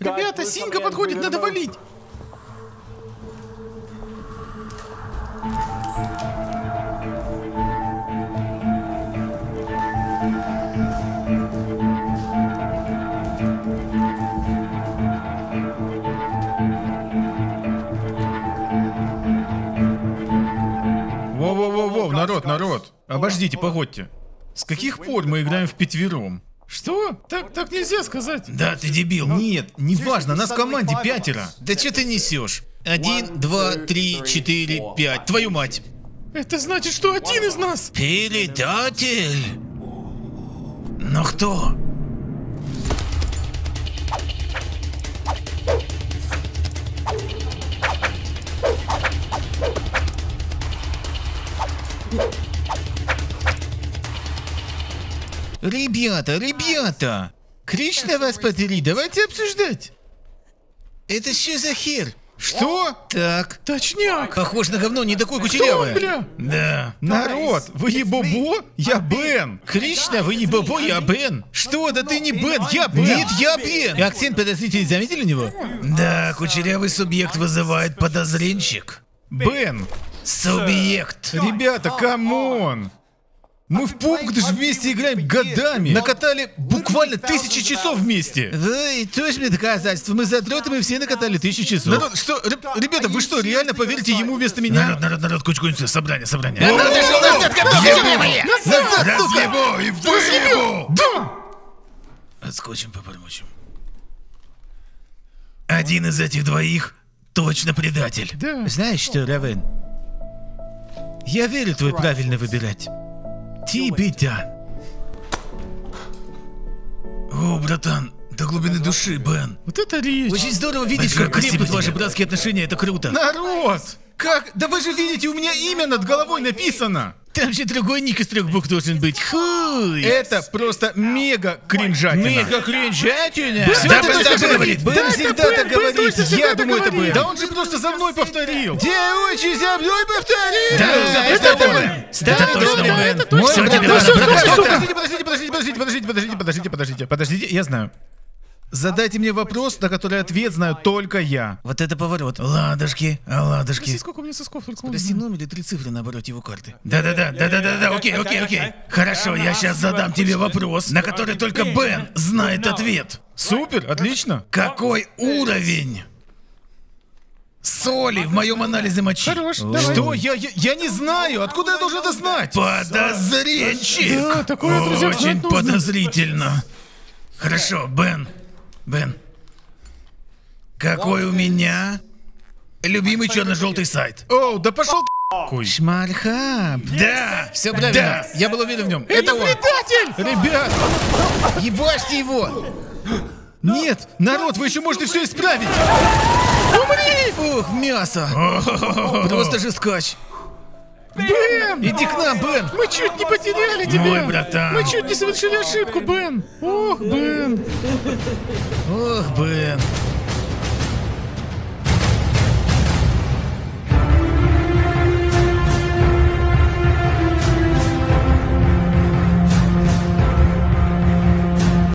Ребята, синька подходит, надо валить. Во-во-во-во, народ. Обождите, погодьте. С каких пор мы играем впятьвером? Что? Так нельзя сказать. Да, ты дебил. Нет, неважно, нас в команде 5. Да че ты несешь? 1, 2, 3, 4, 5. Твою мать. Это значит, что один из нас. Передатель. Но кто? Ребята! Кришна вас подери, давайте обсуждать. Это что за хер? Что? Так. Точняк. Похож на говно, не такой кучерявый. Да. Народ, вы ебобо? Я Бен. Кришна, вы ебобо? Я Бен. Что? Да ты не Бен, я Бен. Нет, я Бен. Акцент подозрительный, заметили у него? Да, кучерявый субъект вызывает подозренчик. Бен. Субъект. Ребята, камон. Мы в PUBG даже вместе играем годами. Накатали буквально 1000 часов вместе. Да, и точно доказательство. Мы задротами все накатали 1000 часов. Народ, что? Ребята, вы что, реально поверите ему вместо меня? Народ, кучу, собрание. Народ, решил назад, назад, сука! И выебу! Да! Отскочим, попормочим. Один из этих двоих точно предатель. Да. Знаешь что, Ревен? Я верю, твой правильно выбирать. Ти-битя. О, братан, до глубины души, Бен. Вот это речь. Очень здорово видеть, как крепнут ваши братские отношения, это круто. Народ! Как? Да вы же видите, у меня имя над головой написано. Там же другой ник из 3 букв должен быть. Хуй. Это просто мега кринжатина. Мега кринжатина? Да, Бен так говорит. Бен всегда так говорит. Я думаю, это Бен. Да он же просто за мной повторил. Девочки, за мной повторил. Да, это Бен. Да, точно Бен. Мой брат. Подождите, я знаю. Задайте мне вопрос, на который ответ знаю только я. Вот это поворот. Ладушки. Спроси, сколько у меня сосков, только у меня. Спроси номер и 3 цифры на обороте его карты. Да, окей. Хорошо, я сейчас задам тебе вопрос, на который только Бен знает ответ. Супер, отлично. Какой уровень соли в моем анализе мочи? Хорош, давай. Что? Я не знаю. Откуда я должен это знать? Подозренчик. Да, такое, друзья, очень подозрительно. Хорошо, Бен, какой у меня любимый черно-желтый сайт? О, да пошел ты! Шмархаб! Да! Все правильно! Да. Я был уверен в нем! Это он! Предатель! Ребят! Ебашьте его! Нет! Народ, вы еще можете все исправить! Умри! Ух, мясо! Просто же скач! Бен! Иди к нам, Бен! Мы чуть не потеряли тебя! Мой братан! Мы чуть не совершили ошибку, Бен! Ох, Бен!